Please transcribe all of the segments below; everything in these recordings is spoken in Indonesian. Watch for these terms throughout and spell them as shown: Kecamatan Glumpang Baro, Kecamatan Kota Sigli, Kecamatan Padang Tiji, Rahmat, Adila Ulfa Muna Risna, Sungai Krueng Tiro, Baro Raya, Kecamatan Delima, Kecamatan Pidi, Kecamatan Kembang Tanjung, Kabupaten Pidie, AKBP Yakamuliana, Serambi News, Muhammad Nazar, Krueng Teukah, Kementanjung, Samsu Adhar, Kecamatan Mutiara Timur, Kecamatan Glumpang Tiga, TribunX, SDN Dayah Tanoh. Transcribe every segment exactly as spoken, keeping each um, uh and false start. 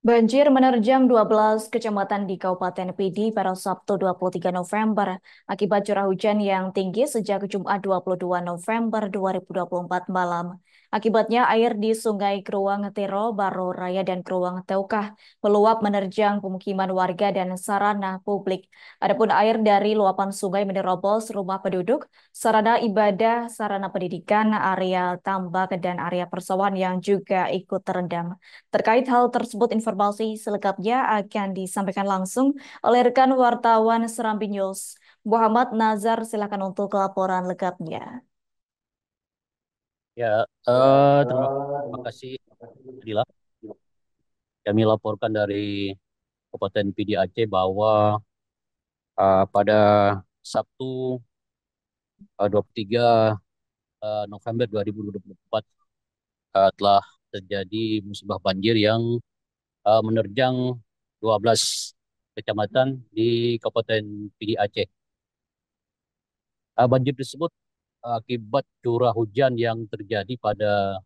Banjir menerjang dua belas kecamatan di Kabupaten Pidi pada Sabtu dua puluh tiga November akibat curah hujan yang tinggi sejak Jumat dua puluh dua November dua ribu dua puluh empat malam. Akibatnya air di Sungai Krueng Tiro, Baro Raya, dan Krueng Teukah meluap menerjang pemukiman warga dan sarana publik. Adapun air dari luapan sungai menerobos rumah penduduk, sarana ibadah, sarana pendidikan, area tambak, dan area persawahan yang juga ikut terendam. Terkait hal tersebut, informasi Informasi selengkapnya akan disampaikan langsung oleh rekan wartawan Serambi News. Muhammad Nazar, silakan untuk laporan lengkapnya. Ya, eh, terima kasih. Kami laporkan dari Kabupaten Pidie Aceh bahwa eh, pada Sabtu eh, dua puluh tiga November dua ribu dua puluh empat eh, telah terjadi musibah banjir yang Uh, menerjang dua belas kecamatan di Kabupaten Pidie Aceh. Uh, banjir tersebut uh, akibat curah hujan yang terjadi pada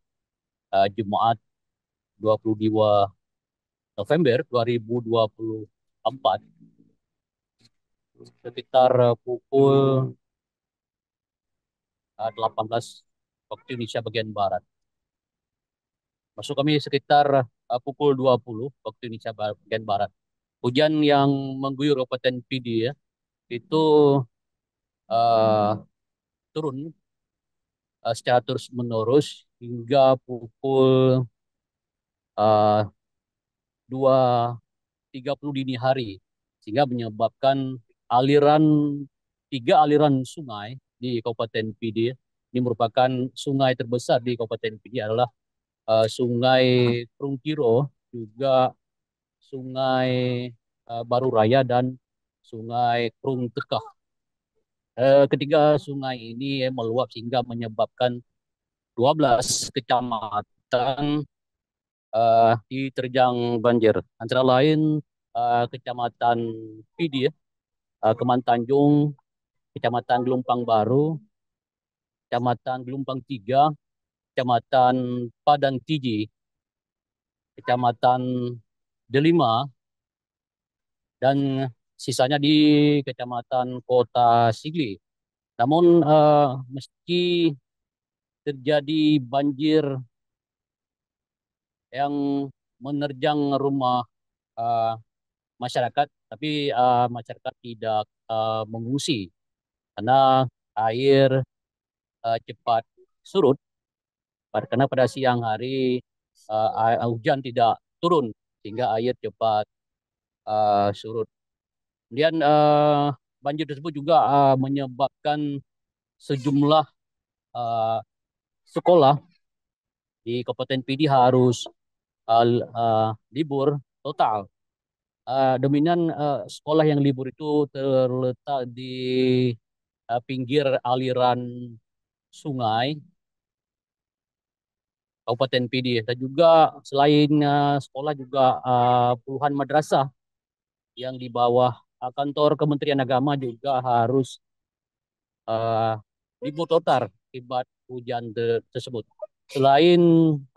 uh, Jumat dua puluh dua November dua ribu dua puluh empat sekitar uh, pukul uh, delapan belas waktu Indonesia bagian barat. Masuk kami sekitar uh, pukul dua puluh waktu Indonesia bagian barat. Hujan yang mengguyur Kabupaten Pidie ya, itu uh, turun uh, secara terus menerus hingga pukul uh, dua tiga puluh dini hari, sehingga menyebabkan aliran tiga aliran sungai di Kabupaten Pidie. Ini merupakan sungai terbesar di Kabupaten Pidie, adalah Uh, Sungai Krueng Tiro, juga Sungai uh, Baro Raya, dan Sungai Krueng Teukah. Uh, ketiga sungai ini eh, meluap sehingga menyebabkan dua belas kecamatan uh, diterjang banjir. Antara lain uh, Kecamatan Pidi, uh, Kementanjung, Kecamatan Glumpang Baro, Kecamatan Glumpang Tiga, Kecamatan Padang Tiji, Kecamatan Delima, dan sisanya di Kecamatan Kota Sigli. Namun uh, meski terjadi banjir yang menerjang rumah uh, masyarakat, tapi uh, masyarakat tidak uh, mengungsi karena air uh, cepat surut. Karena pada siang hari uh, hujan tidak turun, sehingga air cepat uh, surut. Kemudian uh, banjir tersebut juga uh, menyebabkan sejumlah uh, sekolah di Kabupaten Pidie harus uh, uh, libur total. Uh, dominan uh, sekolah yang libur itu terletak di uh, pinggir aliran sungai Kabupaten Pidie, dan juga selain uh, sekolah juga uh, puluhan madrasah yang di bawah uh, kantor Kementerian Agama juga harus uh, libur total akibat hujan te tersebut. Selain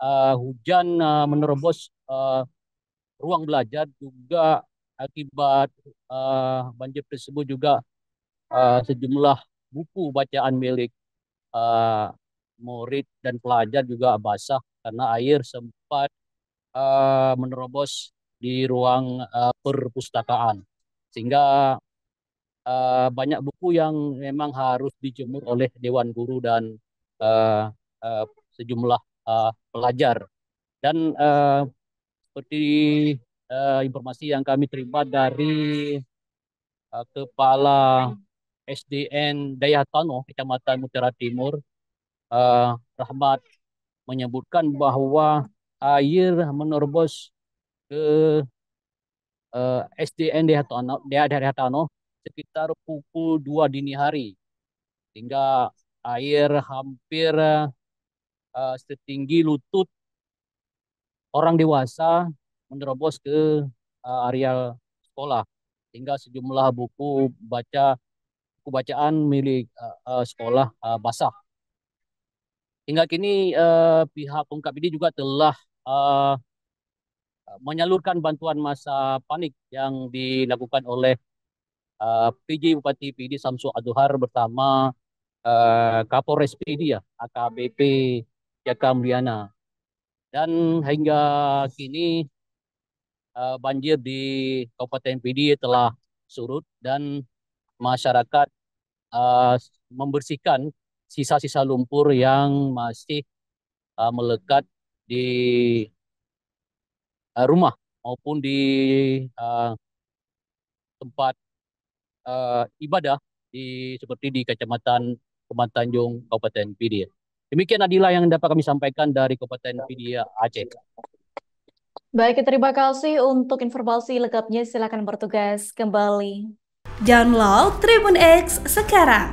uh, hujan uh, menerobos uh, ruang belajar, juga akibat uh, banjir tersebut juga uh, sejumlah buku bacaan milik uh, murid dan pelajar juga basah karena air sempat uh, menerobos di ruang uh, perpustakaan, sehingga uh, banyak buku yang memang harus dijemur oleh dewan guru dan uh, uh, sejumlah uh, pelajar. Dan uh, seperti uh, informasi yang kami terima dari uh, Kepala S D N Dayah Tanoh Kecamatan Mutiara Timur, Uh, Rahmat, menyebutkan bahwa air menerobos ke uh, S D N Dayah Tanoh sekitar pukul dua dini hari, sehingga air hampir uh, setinggi lutut orang dewasa menerobos ke uh, area sekolah, sehingga sejumlah buku baca buku bacaan milik uh, uh, sekolah uh, basah. Hingga kini uh, pihak Pemkab ini juga telah uh, menyalurkan bantuan masa panik yang dilakukan oleh uh, P J Bupati Pidie Samsu Adhar bersama uh, Kapolres Pidie ya, A K B P Yakamuliana. Dan hingga kini uh, banjir di Kabupaten Pidie telah surut dan masyarakat uh, membersihkan sisa-sisa lumpur yang masih uh, melekat di uh, rumah maupun di uh, tempat uh, ibadah di seperti di Kecamatan Kembang Tanjung, Kabupaten Pidie. Demikian Adila yang dapat kami sampaikan dari Kabupaten Pidie Aceh. Baik, terima kasih untuk informasi lengkapnya. Silakan bertugas kembali. Download Tribun X sekarang.